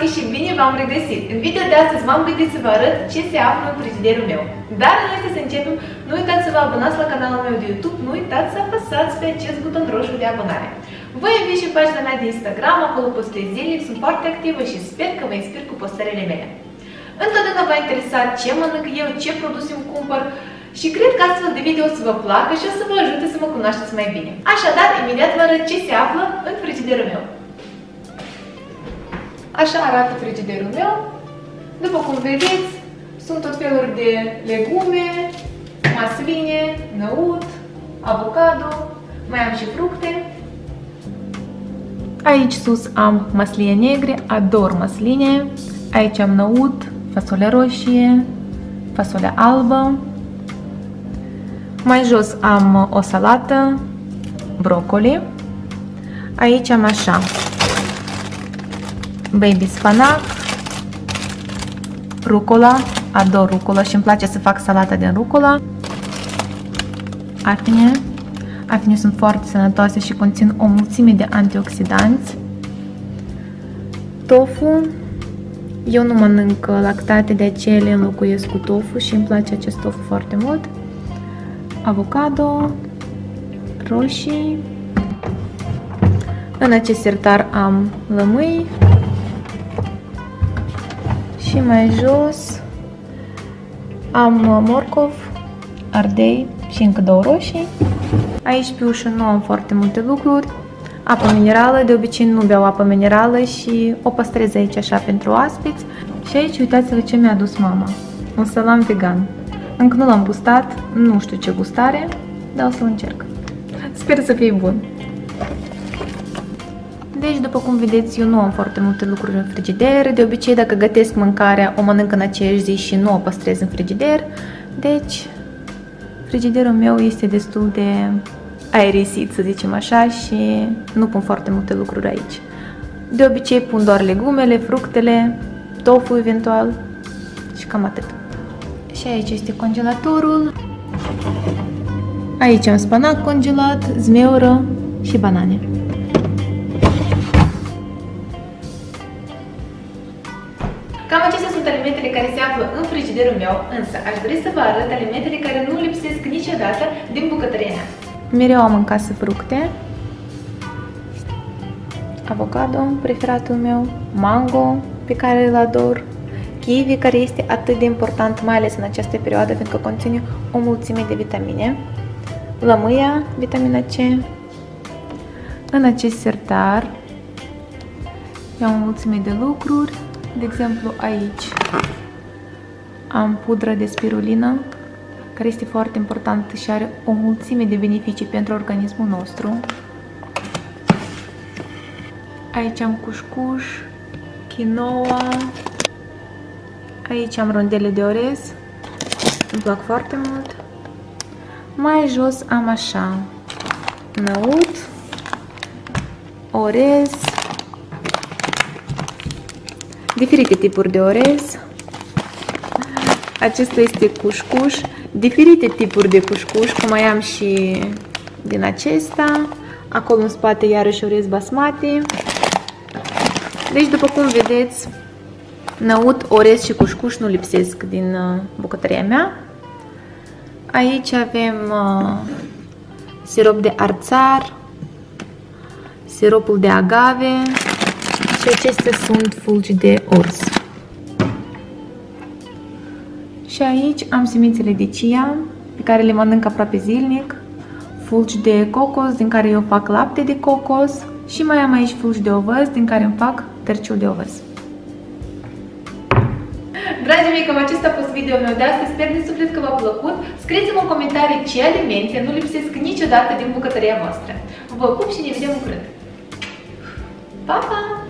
Vaschi și bine v-am regăsit! În video de astăzi m-am gândit să vă arăt ce se află în frigiderul meu. Dar înainte să începem, nu uitați să vă abonați la canalul meu de YouTube, nu uitați să apăsați pe acest buton roșu de abonare. Vă invit și pagina mea de Instagram, acolo postez zilnic, sunt foarte activă și sper că vă inspir cu postările mele. Întotdeauna v-a interesat ce mănânc eu, ce produse îmi cumpăr și cred că astfel de video o să vă placă și o să vă ajute să mă cunoașteți mai bine. Așadar, imediat vă arăt ce se află în frigiderul meu. Așa arată frigiderul meu. După cum vedeți, sunt tot feluri de legume, măsline, năut, avocado, mai am și fructe. Aici sus am măsline negre, ador măsline. Aici am năut, fasolea roșie, fasolea albă. Mai jos am o salată, broccoli. Aici am așa baby spanac, rucola, ador rucola și îmi place să fac salata din rucola. Afine. Afine sunt foarte sănătoase și conțin o mulțime de antioxidanți. Tofu. Eu nu mănânc lactate, de aceea le înlocuiesc cu tofu și îmi place acest tofu foarte mult. Avocado, roșii. În acest sertar am lămâi. Și mai jos am morcov, ardei și încă două roșii. Aici pe ușă nu am foarte multe lucruri. Apă minerală, de obicei nu beau apă minerală și o păstrez aici așa pentru oaspeți. Și aici uitați-vă ce mi-a adus mama. Un salam vegan. Încă nu l-am gustat, nu știu ce gust are, dar o să-l încerc. Sper să fie bun. Deci, după cum vedeți, eu nu am foarte multe lucruri în frigider. De obicei, dacă gătesc mâncarea, o mănânc în aceeași zi și nu o păstrez în frigider. Deci, frigiderul meu este destul de aerisit, să zicem așa, și nu pun foarte multe lucruri aici. De obicei, pun doar legumele, fructele, tofu eventual și cam atât. Și aici este congelatorul. Aici am spanac congelat, zmeură și banane. Cam acestea sunt alimentele care se află în frigiderul meu, însă aș dori să vă arăt alimentele care nu lipsesc niciodată din bucătăria mea. Mereu am în casă fructe, avocado, preferatul meu, mango, pe care îl ador, kiwi, care este atât de important, mai ales în această perioadă, pentru că conține o mulțime de vitamine, lămâia, vitamina C. În acest sertar am o mulțime de lucruri. De exemplu, aici am pudră de spirulină, care este foarte importantă și are o mulțime de beneficii pentru organismul nostru. Aici am cușcuș, quinoa, aici am rondele de orez, îmi plac foarte mult. Mai jos am așa, năut, orez, diferite tipuri de orez. Acesta este cușcuș, diferite tipuri de cușcuș, cum mai am și din acesta. Acolo în spate iarăși orez basmati. Deci, după cum vedeți, năut, orez și cușcuș nu lipsesc din bucătăria mea. Aici avem sirop de arțar, siropul de agave. Și acestea sunt fulgi de ors. Și aici am semințele de chia, pe care le mănânc aproape zilnic, fulgi de cocos, din care eu fac lapte de cocos, și mai am aici fulgi de ovăz, din care îmi fac terciu de ovăz. Dragii mei, cam acesta a fost video-ul meu de astăzi, sper din suflet că v-a plăcut. Scrieți-mi în comentarii ce alimente nu lipsesc niciodată din bucătăria voastră. Vă pup și ne vedem în curând! Pa, pa!